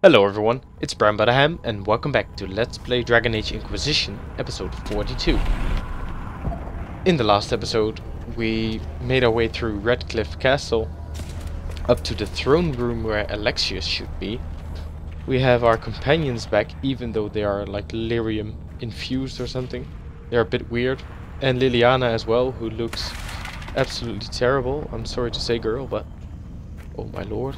Hello everyone, it's Bram Butterham and welcome back to Let's Play Dragon Age Inquisition, episode 42. In the last episode, we made our way through Redcliffe Castle, up to the throne room where Alexius should be. We have our companions back, even though they are like lyrium infused or something. They're a bit weird. And Liliana as well, who looks absolutely terrible. I'm sorry to say, girl, but oh my lord.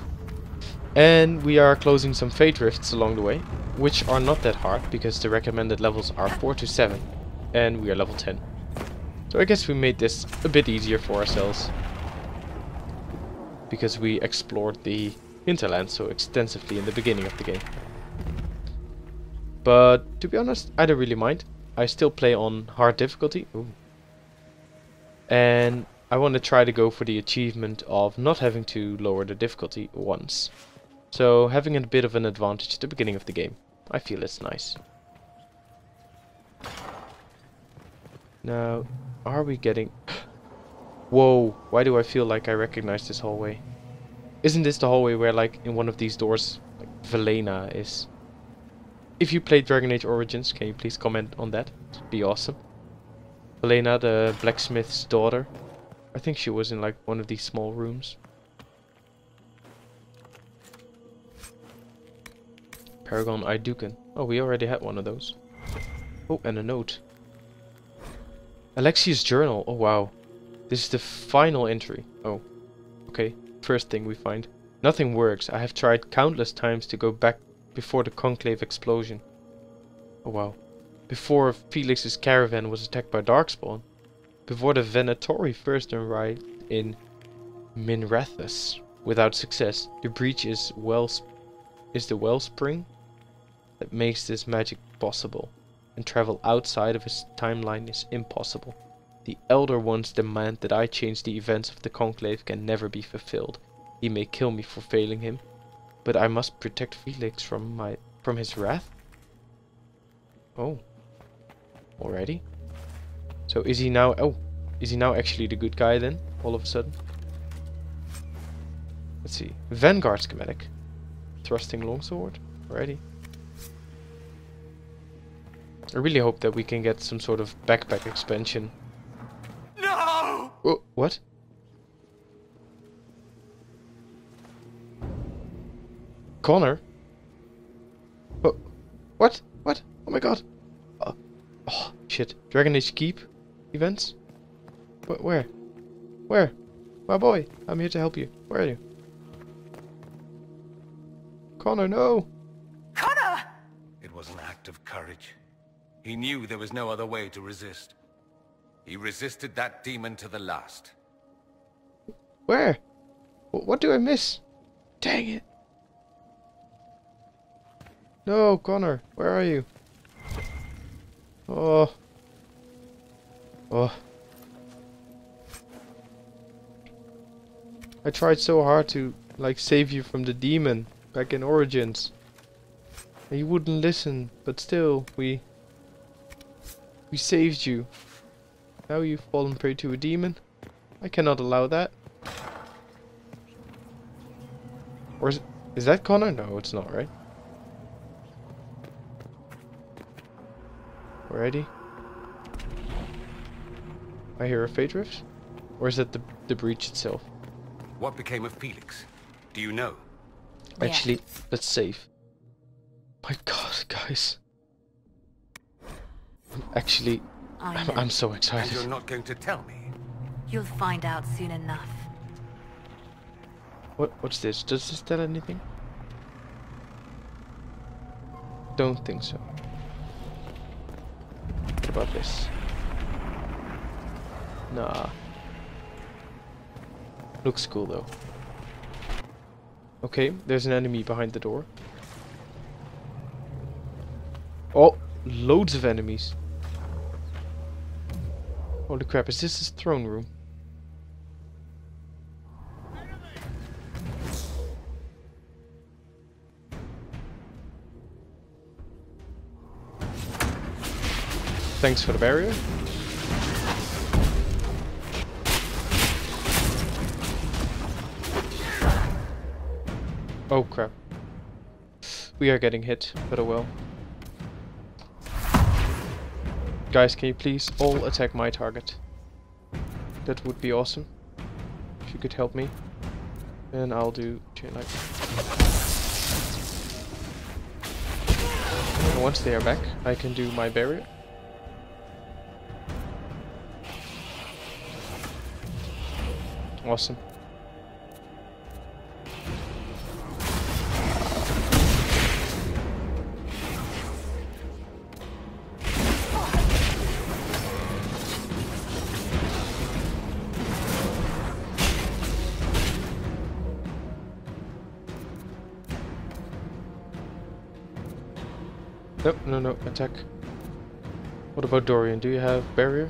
And we are closing some Fade Rifts along the way, which are not that hard because the recommended levels are 4 to 7 and we are level 10. So I guess we made this a bit easier for ourselves because we explored the Hinterlands so extensively in the beginning of the game. But to be honest, I don't really mind. I still play on hard difficulty. Ooh. And I want to try to go for the achievement of not having to lower the difficulty once. So having a bit of an advantage at the beginning of the game. I feel it's nice. Now, are we getting... Whoa, why do I feel like I recognize this hallway? Isn't this the hallway where, like, in one of these doors, like, Valena is? If you played Dragon Age Origins, can you please comment on that? It'd be awesome. Valena, the blacksmith's daughter. I think she was in, like, one of these small rooms. Caragon Iduken. Oh, we already had one of those. Oh, and a note. Alexius' journal. Oh, wow. This is the final entry. Oh, okay. First thing we find. Nothing works. I have tried countless times to go back before the Conclave explosion. Oh, wow. Before Felix's caravan was attacked by Darkspawn. Before the Venatori first arrived in Minrathus. Without success. The breach is the Wellspring that makes this magic possible, and travel outside of his timeline is impossible. The Elder One's demand that I change the events of the Conclave can never be fulfilled. He may kill me for failing him, but I must protect Felix from his wrath? Oh. Already? So is he now... Oh! Is he now actually the good guy then? All of a sudden? Let's see. Vanguard schematic. Thrusting longsword? Alrighty. I really hope that we can get some sort of backpack expansion. No! Oh, what? Connor? Oh, what? What? Oh my god. Oh, shit. Dragon Age Keep events? Where? Where? My boy, I'm here to help you. Where are you? Connor, no! Connor! It was an act of courage. He knew there was no other way to resist. He resisted that demon to the last. Where? What do I miss? Dang it! No, Connor, where are you? Oh. Oh. I tried so hard to, like, save you from the demon. Back in Origins. You wouldn't listen, but still, we saved you. Now you've fallen prey to a demon. I cannot allow that. Or is that Connor? No, it's not, right? Alrighty. I hear a Fade Rift. Or is that the breach itself? What became of Felix? Do you know? Actually, yeah. Let's save. My god, guys. Actually, I'm so excited. And you're not going to tell me. You'll find out soon enough. What's this? Does this tell anything? Don't think so. What about this? Nah. Looks cool though. Okay, there's an enemy behind the door. Oh, loads of enemies. Holy crap, is this his throne room? Thanks for the barrier. Oh crap. We are getting hit, but oh well. Guys, can you please all attack my target? That would be awesome. If you could help me. And I'll do chain lightning. And once they are back, I can do my barrier. Awesome. Nope, no, no, attack. What about Dorian? Do you have barrier?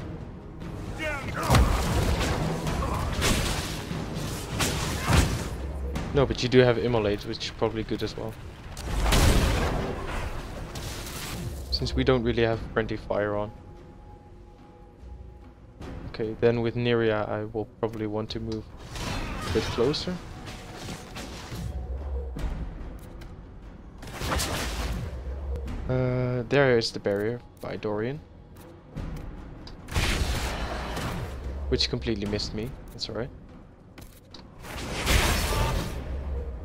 No, but you do have immolate, which is probably good as well. Since we don't really have friendly fire on. Okay, then with Neria I will probably want to move a bit closer. There is the barrier by Dorian. Which completely missed me, that's alright.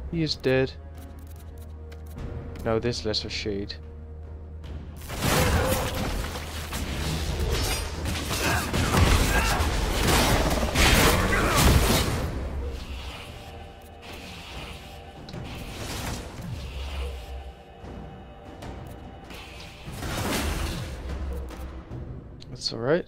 He is dead. Now this lesser shade. That's alright.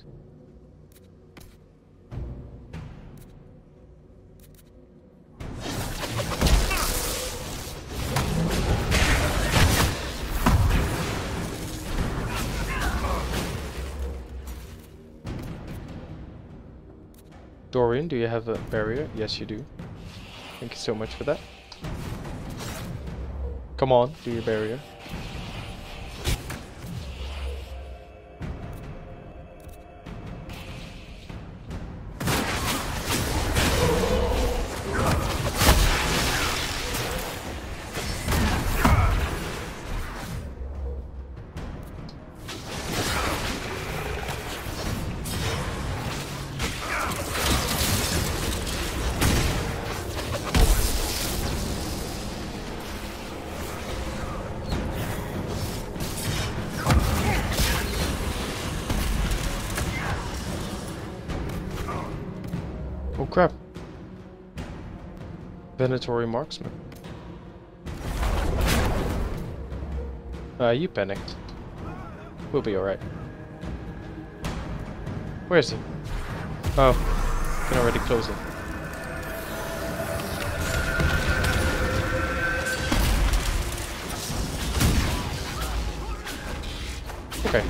Dorian, do you have a barrier? Yes, you do. Thank you so much for that. Come on, do your barrier. Venatori marksman. You panicked. We'll be alright. Where is he? Oh, I can already close it. Okay.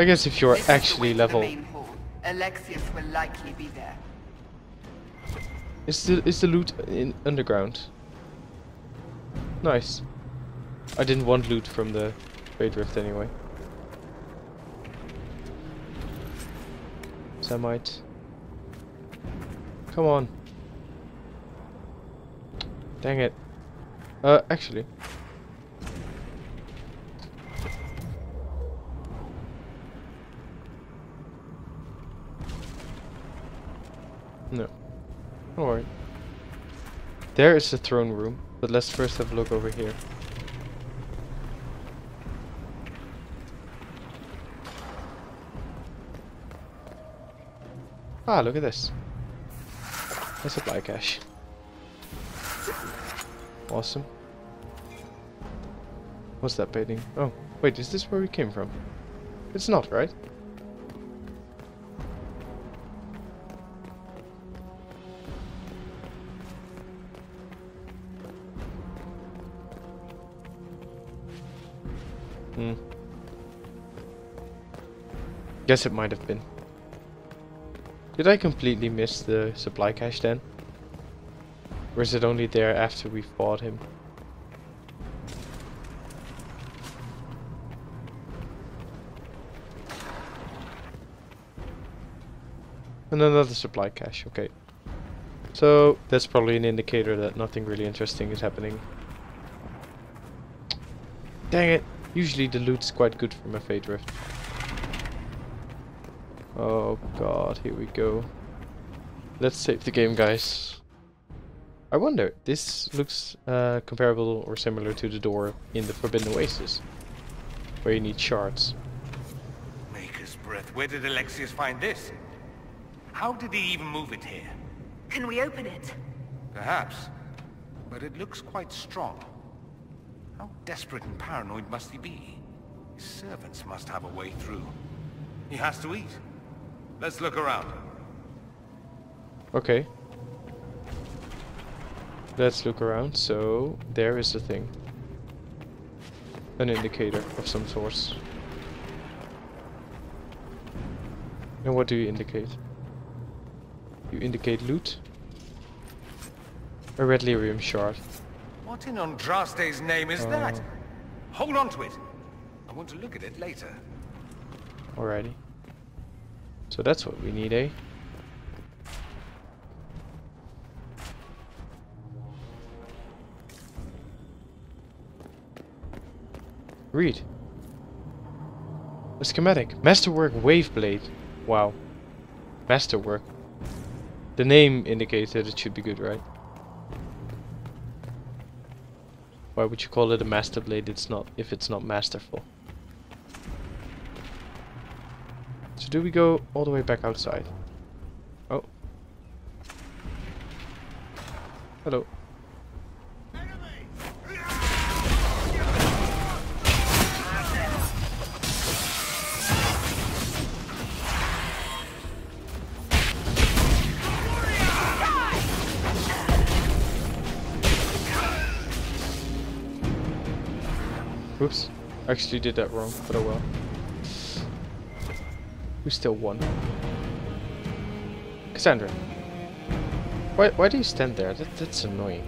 I guess if you're actually level... Alexius will likely be there. Is the loot in underground? Nice. I didn't want loot from the Fade Rift anyway. Samite. Come on. Dang it. Actually. No. Alright. There is the throne room, but let's first have a look over here. Ah, look at this. A supply cache. Awesome. What's that painting? Oh, wait, is this where we came from? It's not, right? Guess it might have been. Did I completely miss the supply cache then? Or is it only there after we fought him? And another supply cache, okay. So that's probably an indicator that nothing really interesting is happening. Dang it! Usually the loot's quite good for my Fade Rift. Oh god, here we go. Let's save the game, guys. I wonder, this looks comparable or similar to the door in the Forbidden Oasis, where you need shards. Maker's breath, where did Alexius find this? How did he even move it here? Can we open it? Perhaps, but it looks quite strong. How desperate and paranoid must he be? His servants must have a way through. He has to eat. Let's look around. Okay. Let's look around. So there is the thing, an indicator of some sort. And what do you indicate? You indicate loot. A red lyrium shard. What in Andraste's name is that? Hold on to it. I want to look at it later. Alrighty. So that's what we need, eh? Read. A schematic. Masterwork Waveblade. Wow. Masterwork. The name indicates that it should be good, right? Why would you call it a Masterblade if it's not masterful? So do we go all the way back outside? Oh. Hello. Oops, I actually did that wrong, but oh well. We still won. Cassandra. Why do you stand there? That's annoying.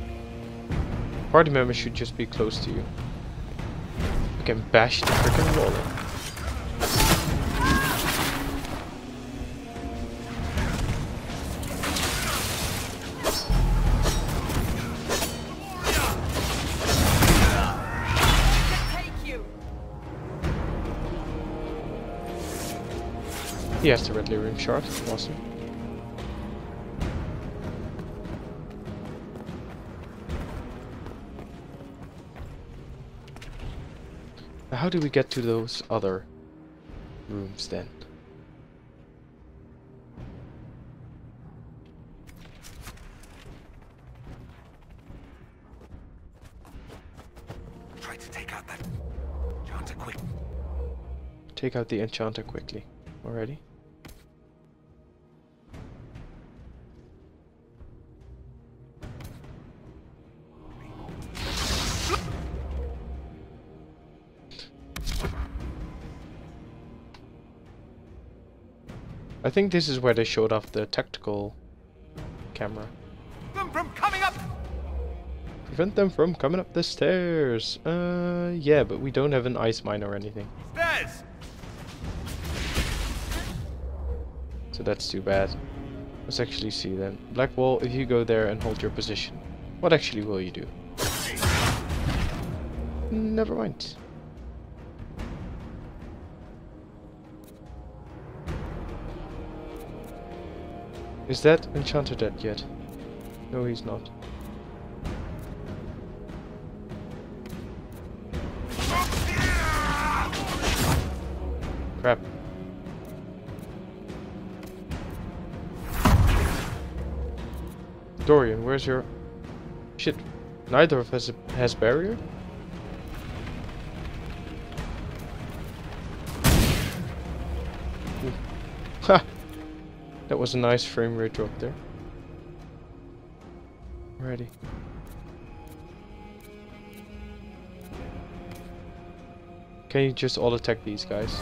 Party members should just be close to you. You can bash the freaking wall in. He has the red lyrium shard, awesome. Now how do we get to those other rooms then? Try to take out that enchanter quick. Take out the enchanter quickly. Already. I think this is where they showed off the tactical camera. From coming up. Prevent them from coming up the stairs. Yeah, but we don't have an ice mine or anything. Stairs. So that's too bad. Let's actually see then. Blackwall, if you go there and hold your position, what actually will you do? Never mind. Is that enchanter dead yet? No, he's not. Crap. Dorian, where's your... Shit, neither of us has barrier? Ooh. Ha! That was a nice frame rate drop there. Alrighty. Can you just all attack these guys?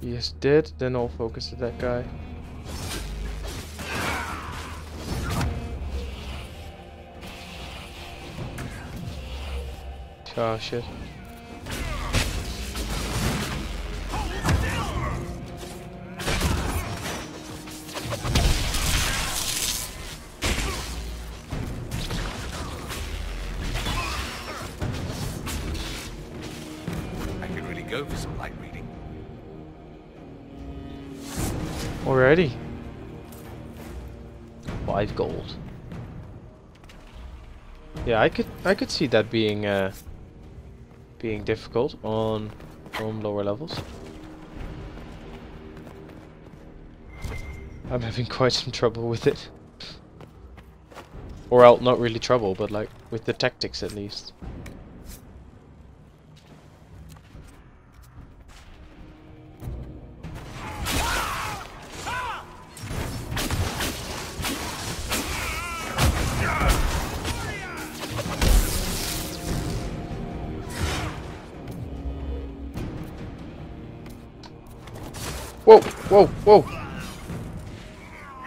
He is dead, then I'll focus at that guy. Oh shit. Alrighty. 5 gold. Yeah, I could see that being being difficult on lower levels. I'm having quite some trouble with it. Or out, not really trouble, but like with the tactics at least. Whoa, whoa, whoa!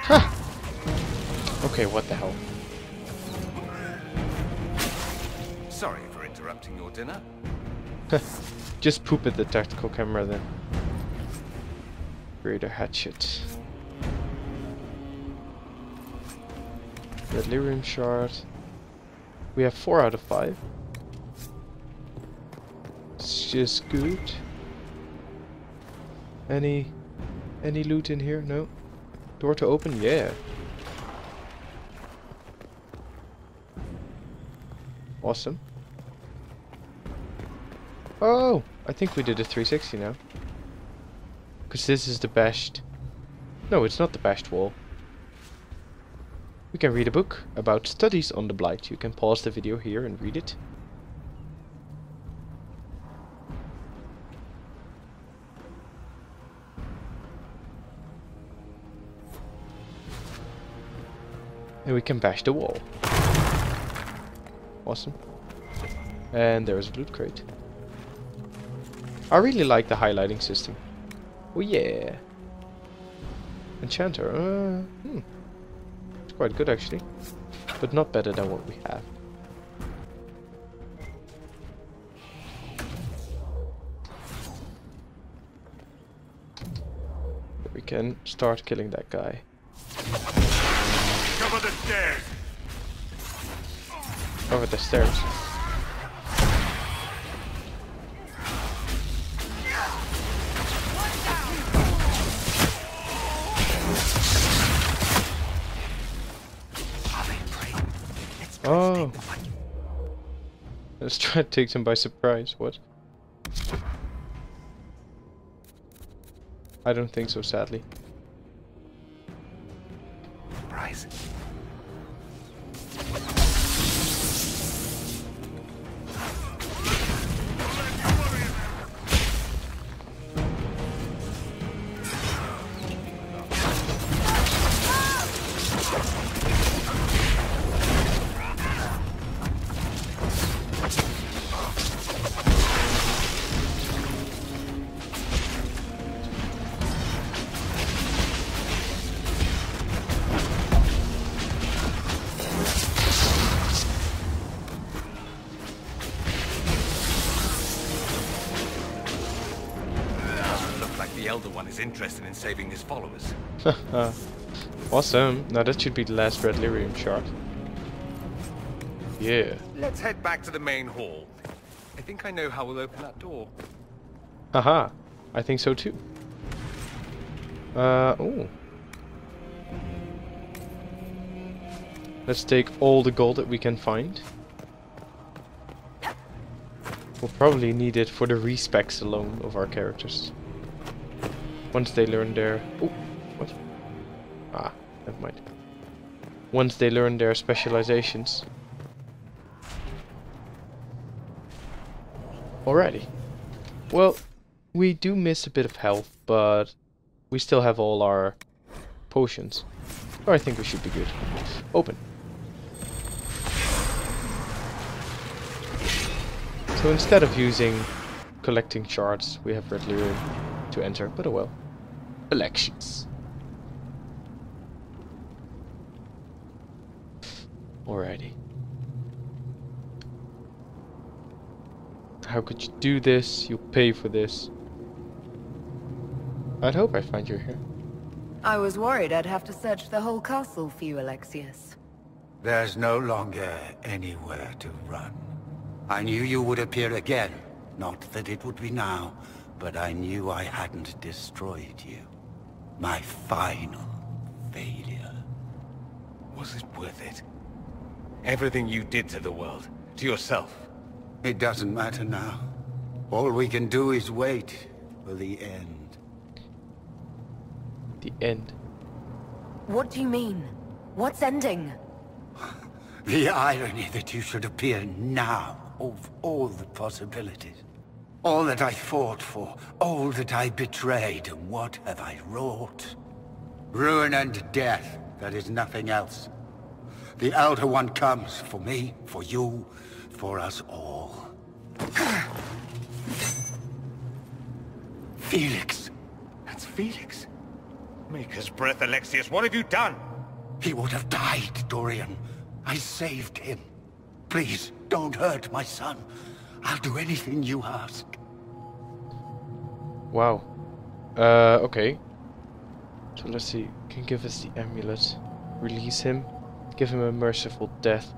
Huh! Okay, what the hell? Sorry for interrupting your dinner. Just poop at the tactical camera then. Greater hatchet. That lyrium shard. We have 4 out of 5. It's just good. Any loot in here? No? Door to open? Yeah. Awesome. Oh! I think we did a 360 now. Because this is the bashed... No, it's not the bashed wall. We can read a book about studies on the blight. You can pause the video here and read it. And we can bash the wall. Awesome. And there's a loot crate. I really like the highlighting system. Oh yeah. Enchanter. It's quite good actually. But not better than what we have. We can start killing that guy. Cover the stairs! Over the stairs. Oh! Let's try to take them by surprise, what? I don't think so, sadly. Elder One is interested in saving his followers. Awesome. Now that should be the last red lyrium shard. Yeah. Let's head back to the main hall. I think I know how we'll open that door. Haha. I think so too. Oh. Let's take all the gold that we can find. We'll probably need it for the respecs alone of our characters. Once they learn their... Oh, what? Ah, never mind. Once they learn their specializations. Alrighty. Well, we do miss a bit of health, but we still have all our potions. So I think we should be good. Open. So instead of collecting shards, we have red lyrium. to enter, but oh well. Elections. Alrighty. How could you do this? You'll pay for this. I'd hope I find you here. I was worried I'd have to search the whole castle for you, Alexius. There's no longer anywhere to run. I knew you would appear again. Not that it would be now, but I knew I hadn't destroyed you. My final failure. Was it worth it? Everything you did to the world, to yourself. It doesn't matter now. All we can do is wait for the end. The end? What do you mean? What's ending? The irony that you should appear now, of all the possibilities. All that I fought for, all that I betrayed, and what have I wrought? Ruin and death, there is nothing else. The Elder One comes, for me, for you, for us all. Felix! That's Felix? Maker's breath, Alexius, what have you done? He would have died, Dorian. I saved him. Please, don't hurt my son. I'll do anything you ask. Wow. Okay. So let's see. Can give us the amulet. Release him. Give him a merciful death.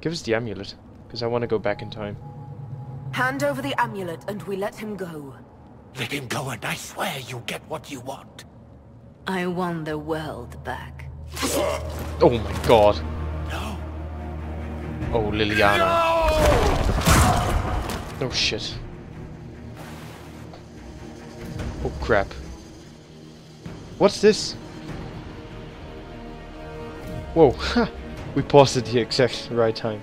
Give us the amulet, because I want to go back in time. Hand over the amulet and we let him go. Let him go and I swear you'll get what you want. I won the world back. Oh my god. No. Oh, Liliana. No! Oh shit. Oh crap. What's this? Whoa, ha! We paused at the exact right time.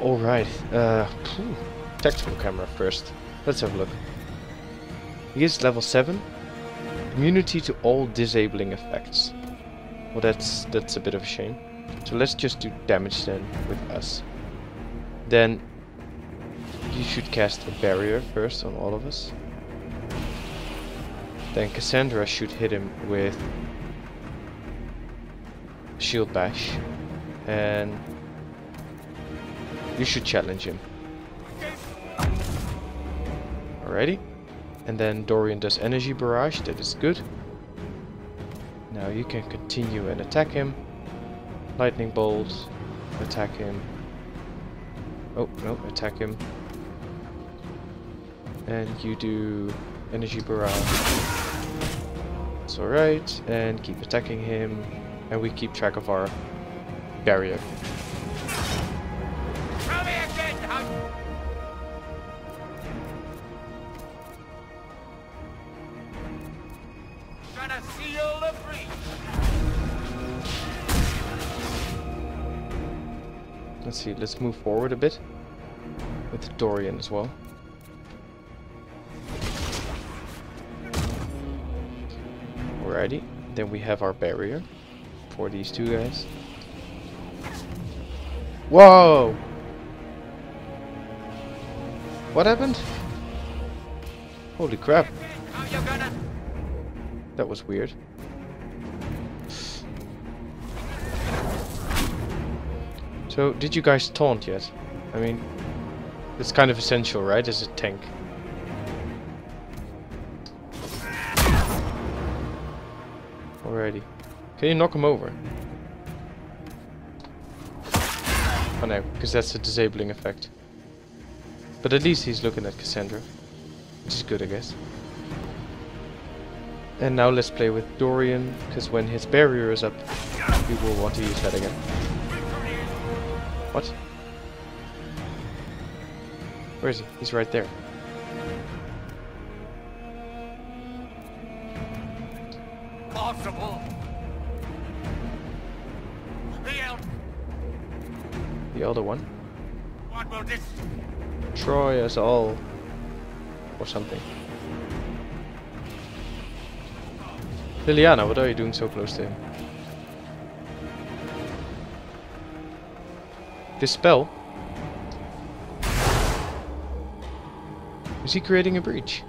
Alright, tactical camera first. Let's have a look. He is level 7. Immunity to all disabling effects. Well, that's a bit of a shame. So let's just do damage then with us. Then you should cast a barrier first on all of us. Then Cassandra should hit him with Shield Bash, and you should challenge him. Alrighty. And then Dorian does Energy Barrage, that is good. Now you can continue and attack him. Lightning Bolt, attack him. Oh, no, attack him. And you do Energy Barrage. It's alright, and keep attacking him. And we keep track of our barrier. Trying to seal the breach. Let's see. Let's move forward a bit with Dorian as well. Alrighty. Then we have our barrier. For these two guys. Whoa! What happened? Holy crap. That was weird. So, did you guys taunt yet? I mean, it's kind of essential, right? As a tank. Alrighty. Can you knock him over? Oh no, because that's a disabling effect. But at least he's looking at Cassandra. Which is good, I guess. And now let's play with Dorian, because when his barrier is up, we will want to use that again. What? Where is he? He's right there. Possible. The Elder One. What will this? Troy us all. Or something. Liliana, what are you doing so close to him? This spell? Was he creating a breach?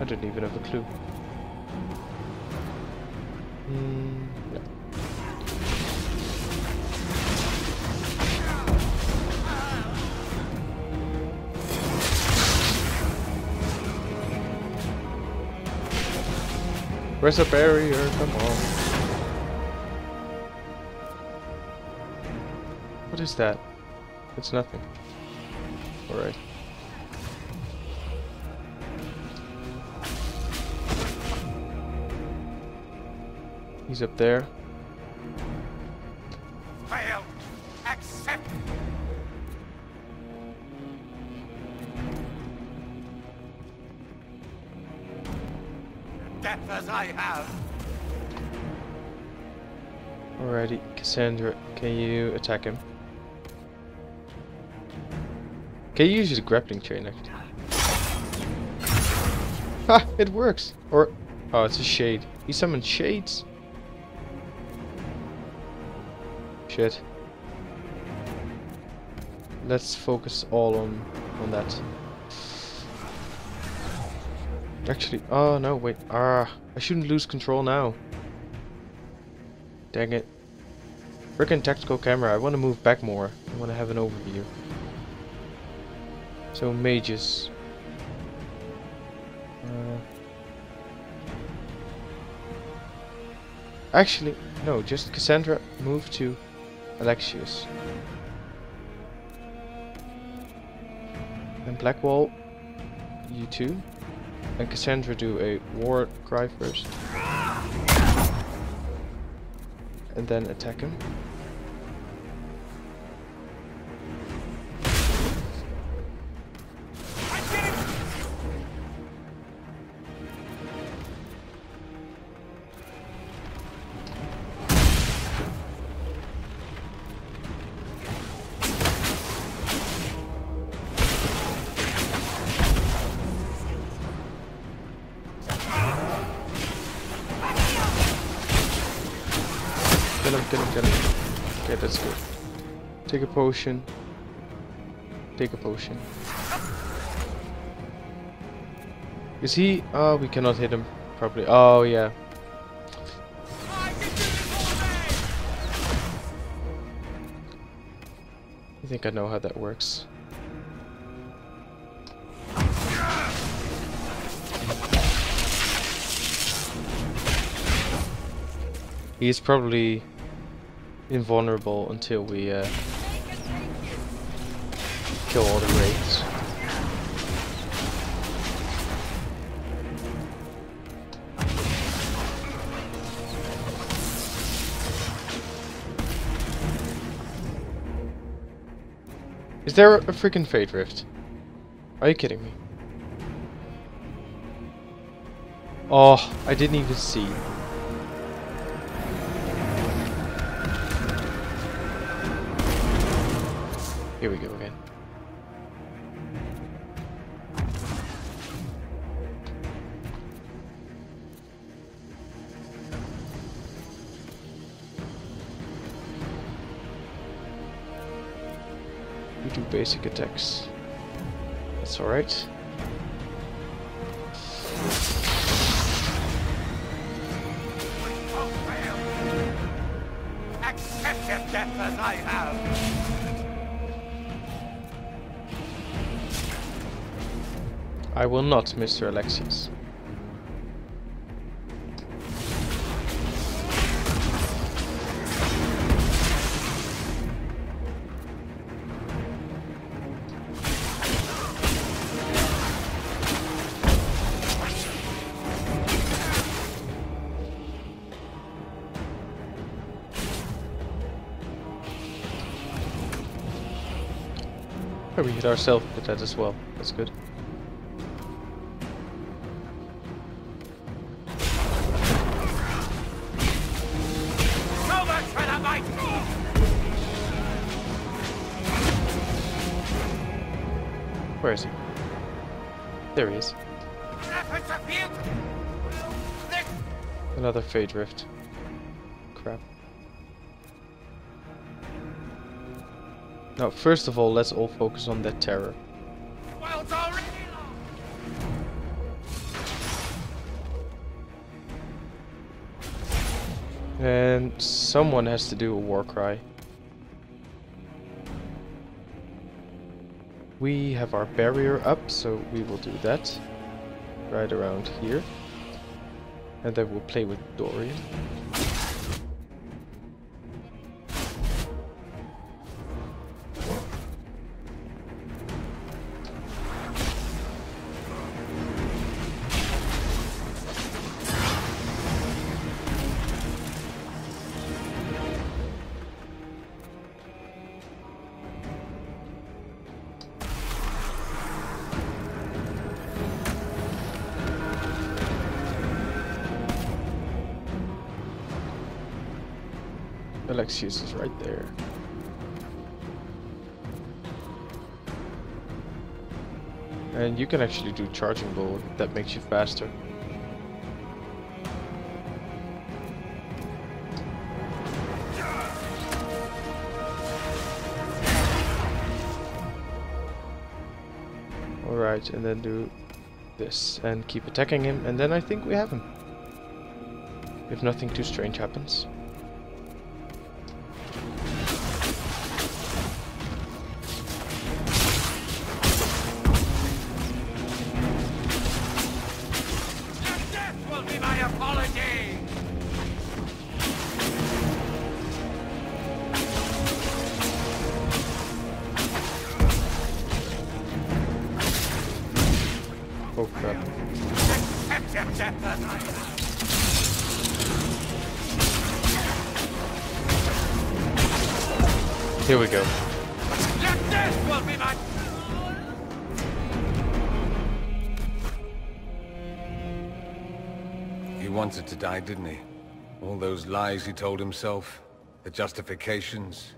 I don't even have a clue. No. Where's the barrier? Come on. What is that? It's nothing. Alright. He's up there. Failed. Accept. Death as I have. Alrighty, Cassandra, can you attack him? Can you use his grappling chain next? Ha! It works! Or... oh, it's a shade. He summoned shades? Shit. Let's focus all on that. Actually, oh no, wait. Ah, I shouldn't lose control now. Dang it. Frickin' tactical camera, I want to move back more. I want to have an overview. So mages. Actually, no, just Cassandra, move to Alexius. And Blackwall, you two. And Cassandra do a war cry first. And then attack him. Get him. Okay, that's good. Take a potion. Take a potion. Is he... oh, we cannot hit him. Probably. Oh, yeah. I think I know how that works. He is probably... invulnerable until we kill all the raids. Is there a freaking Fade Rift? Are you kidding me? Oh, I didn't even see. Here we go again. We do basic attacks. That's alright. Accept your death as I have. I will not, Mr. Alexius. Oh, we hit ourselves with that as well. That's good. Where is he? There he is. Another Fade Rift. Crap. Now, first of all, let's all focus on that terror. And someone has to do a war cry. We have our barrier up, so we will do that. Right around here. And then we'll play with Dorian. Alexius is right there. And you can actually do charging bull, that makes you faster. Alright, and then do this and keep attacking him, and then I think we have him. If nothing too strange happens. Here we go. He wanted to die, didn't he? All those lies he told himself, the justifications.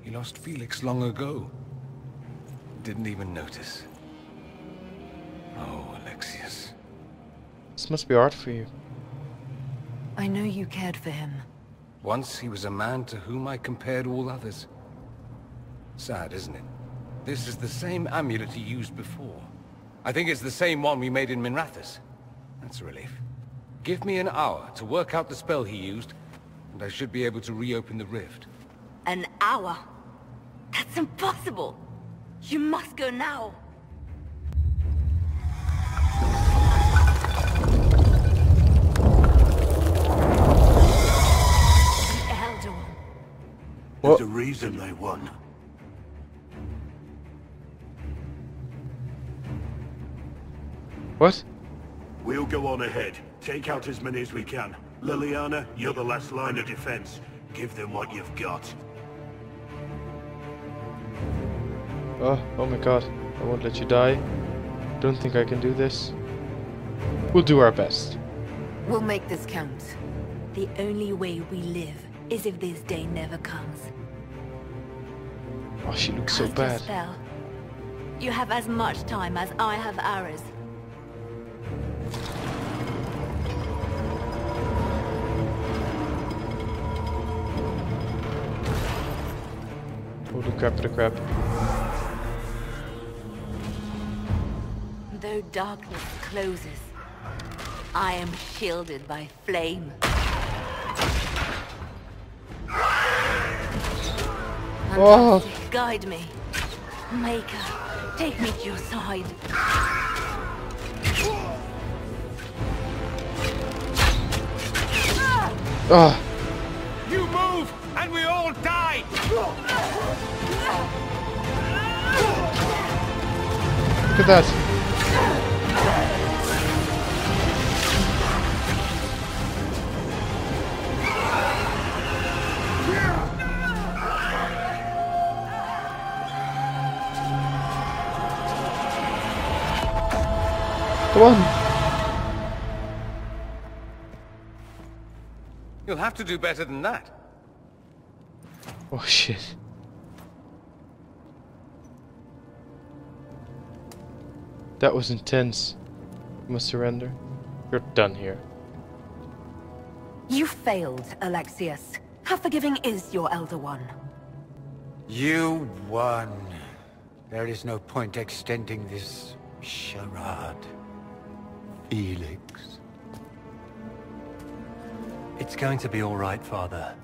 He lost Felix long ago. Didn't even notice. Oh, Alexius. This must be hard for you. I know you cared for him. Once he was a man to whom I compared all others. Sad, isn't it? This is the same amulet he used before. I think it's the same one we made in Minrathus. That's a relief. Give me an hour to work out the spell he used, and I should be able to reopen the rift. An hour? That's impossible! You must go now! The Elder One. There's a reason they won. What? We'll go on ahead. Take out as many as we can. Liliana, you're the last line of defense. Give them what you've got. Oh my god. I won't let you die. Don't think I can do this. We'll do our best. We'll make this count. The only way we live is if this day never comes. Oh, she looks so bad. Cast a spell. You have as much time as I have hours. The crap. Though darkness closes, I am shielded by flame. Oh. Guide me, Maker, take me to your side. Ah. You move, and we all die! Look at that! Come on! You'll have to do better than that. Oh shit. That was intense. You must surrender. You're done here. You failed, Alexius. How forgiving is your Elder One? You won. There is no point extending this charade. Felix. It's going to be all right, Father.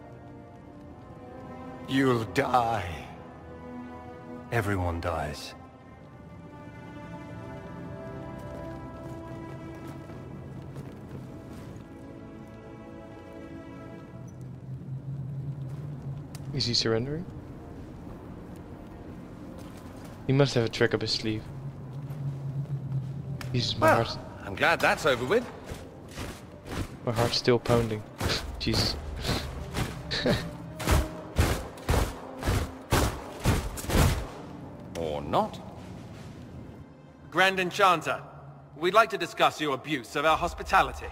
You'll die. Everyone dies. Is he surrendering? He must have a trick up his sleeve. He's smart. Well, I'm glad that's over with. My heart's still pounding. Jesus. Or not. Grand Enchanter, we'd like to discuss your abuse of our hospitality.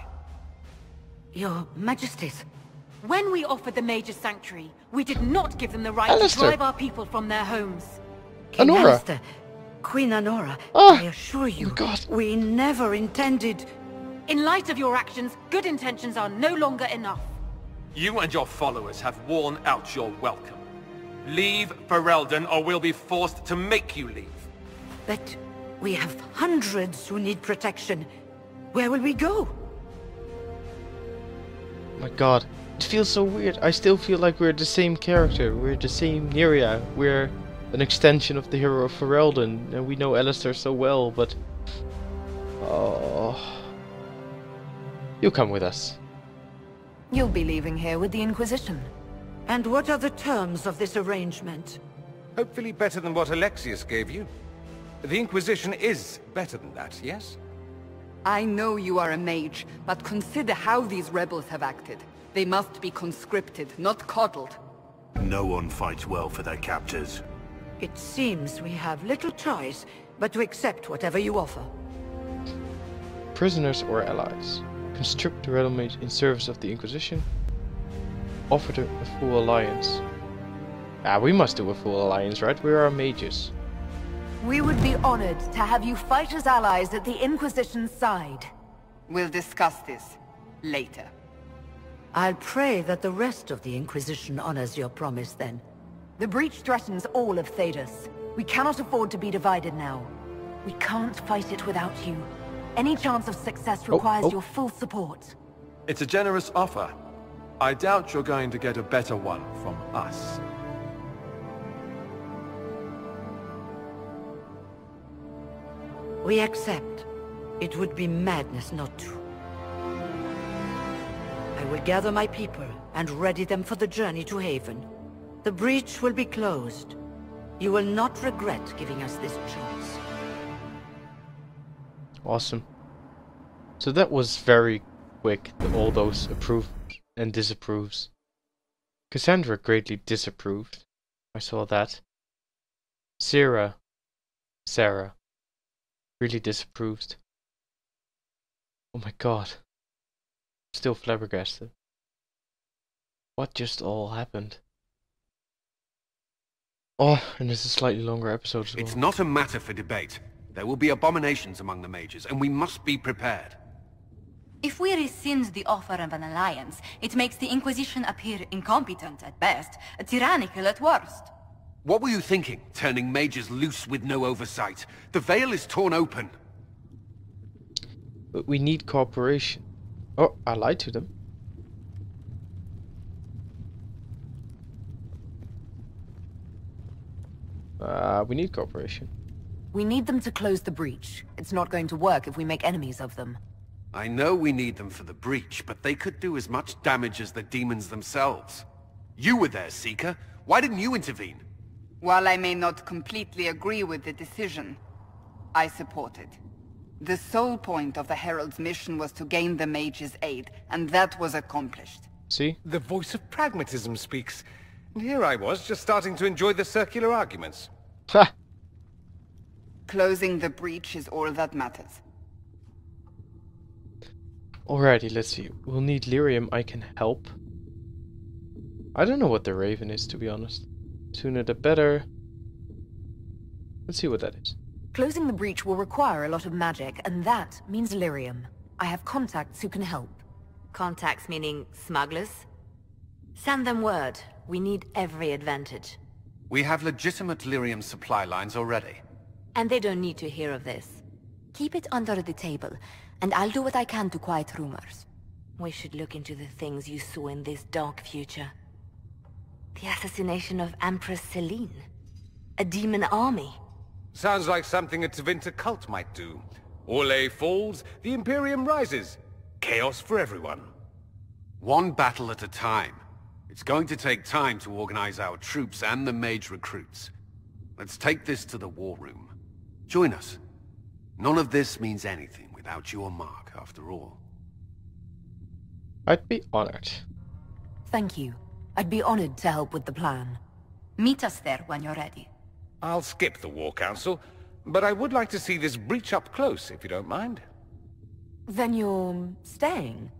Your Majesties, when we offered the Major Sanctuary, we did not give them the right Alistair. To drive our people from their homes. King Anora. Alistair, Queen Anora, I assure you, we never intended... In light of your actions, good intentions are no longer enough. You and your followers have worn out your welcome. Leave Ferelden or we'll be forced to make you leave. But we have hundreds who need protection. Where will we go? My God, it feels so weird. I still feel like we're the same character. We're the same Neria. We're an extension of the Hero of Ferelden, and we know Alistair so well, but... Oh... You come with us. You'll be leaving here with the Inquisition. And what are the terms of this arrangement? Hopefully better than what Alexius gave you. The Inquisition is better than that, yes? I know you are a mage, but consider how these rebels have acted. They must be conscripted, not coddled. No one fights well for their captors. It seems we have little choice but to accept whatever you offer. Prisoners or allies. Conscript the rebel mage in service of the Inquisition. Offer them a full alliance. Ah, we must do a full alliance, right? We are mages. We would be honored to have you fight as allies at the Inquisition's side. We'll discuss this later. I'll pray that the rest of the Inquisition honors your promise then. The breach threatens all of Thedas. We cannot afford to be divided now. We can't fight it without you. Any chance of success requires your full support. It's a generous offer. I doubt you're going to get a better one from us. We accept. It would be madness not to. I will gather my people and ready them for the journey to Haven. The breach will be closed. You will not regret giving us this chance. Awesome. So that was very quick, all those approves and disapproves. Cassandra greatly disapproved. I saw that. Sarah really disapproved. Oh my God. Still flabbergasted. What just all happened? Oh, and this is a slightly longer episode as well. It's not a matter for debate. There will be abominations among the mages, and we must be prepared. If we rescind the offer of an alliance, it makes the Inquisition appear incompetent at best, tyrannical at worst. What were you thinking, turning mages loose with no oversight? The veil is torn open. But we need cooperation. Oh, I lied to them. We need cooperation. We need them to close the breach. It's not going to work if we make enemies of them. I know we need them for the breach, but they could do as much damage as the demons themselves. You were there, Seeker. Why didn't you intervene? While I may not completely agree with the decision, I support it. The sole point of the Herald's mission was to gain the mage's aid, and that was accomplished. See? The voice of pragmatism speaks. Here I was, just starting to enjoy the circular arguments. Ha! Closing the breach is all that matters. Alrighty, let's see. We'll need lyrium. I can help. I don't know what the raven is, to be honest. Sooner the better. Let's see what that is. Closing the breach will require a lot of magic, and that means lyrium. I have contacts who can help. Contacts meaning smugglers? Send them word. We need every advantage. We have legitimate lyrium supply lines already. And they don't need to hear of this. Keep it under the table, and I'll do what I can to quiet rumors. We should look into the things you saw in this dark future. The assassination of Empress Selene. A demon army. Sounds like something a Tevinter cult might do. Orlais falls, the Imperium rises. Chaos for everyone. One battle at a time. It's going to take time to organize our troops and the mage recruits. Let's take this to the war room. Join us. None of this means anything without your mark, after all. I'd be honored. Thank you. I'd be honored to help with the plan. Meet us there when you're ready. I'll skip the War Council, but I would like to see this breach up close, if you don't mind. Then you're staying?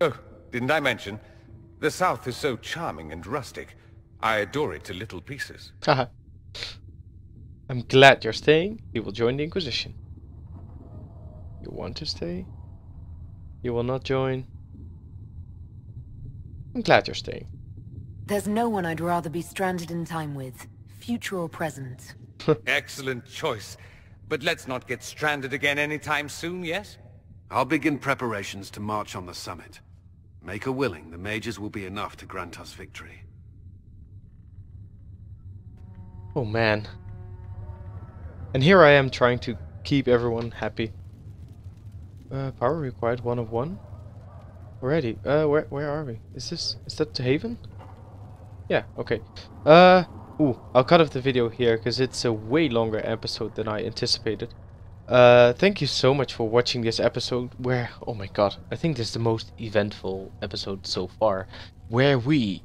Oh, didn't I mention? The South is so charming and rustic. I adore it to little pieces. Haha. I'm glad you're staying. You will join the Inquisition. You want to stay? You will not join. I'm glad you're staying. There's no one I'd rather be stranded in time with, future or present. Excellent choice. But let's not get stranded again anytime soon, yes? I'll begin preparations to march on the summit. Maker willing, the mages will be enough to grant us victory. Oh man. And here I am trying to keep everyone happy. Power required, 1 of 1. Already. Where are we? Is that the Haven? Yeah, okay. Ooh, I'll cut off the video here because it's a way longer episode than I anticipated. Thank you so much for watching this episode where, oh my god, I think this is the most eventful episode so far, where we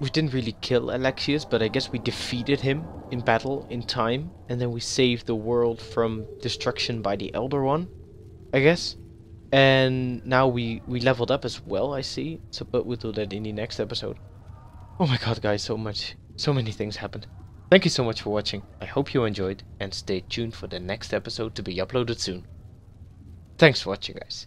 didn't really kill Alexius, but I guess we defeated him in battle in time, and then we saved the world from destruction by the Elder One, I guess. And now we leveled up as well, I see, so, but we'll do that in the next episode. Oh my god guys, so many things happened. Thank you so much for watching, I hope you enjoyed, and stay tuned for the next episode to be uploaded soon. Thanks for watching guys.